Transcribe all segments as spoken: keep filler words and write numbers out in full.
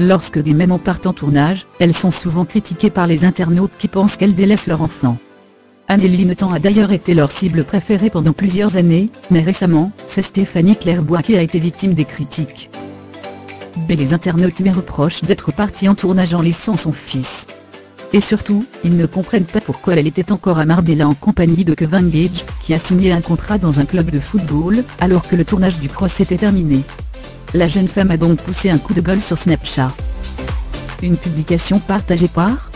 Lorsque des mèmes en partent en tournage, elles sont souvent critiquées par les internautes qui pensent qu'elles délaissent leur enfant. Amélie Neten a d'ailleurs été leur cible préférée pendant plusieurs années, mais récemment, c'est Stéphanie Clerbois qui a été victime des critiques. Mais les internautes lui reprochent d'être partie en tournage en laissant son fils. Et surtout, ils ne comprennent pas pourquoi elle était encore à Marbella en compagnie de Kevin Gage, qui a signé un contrat dans un club de football, alors que le tournage du cross était terminé. La jeune femme a donc poussé un coup de gueule sur Snapchat. Une publication partagée par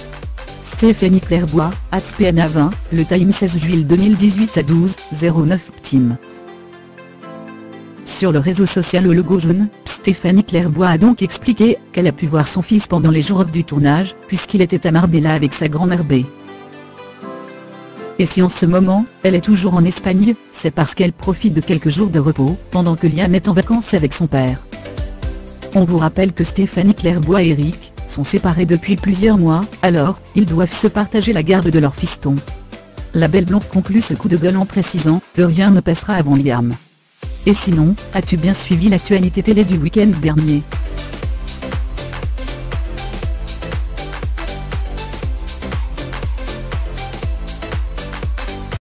Stéphanie Clerbois, arobase p n a vingt, le Time seize juillet deux mille dix-huit à douze heures neuf p m Sur le réseau social au logo jaune, Stéphanie Clerbois a donc expliqué qu'elle a pu voir son fils pendant les jours du tournage, puisqu'il était à Marbella avec sa grand-mère B. Et si en ce moment, elle est toujours en Espagne, c'est parce qu'elle profite de quelques jours de repos, pendant que Liam est en vacances avec son père. On vous rappelle que Stéphanie Clerbois et Eric sont séparés depuis plusieurs mois, alors ils doivent se partager la garde de leur fiston. La belle blonde conclut ce coup de gueule en précisant que rien ne passera avant Liam. Et sinon, as-tu bien suivi l'actualité télé du week-end dernier ?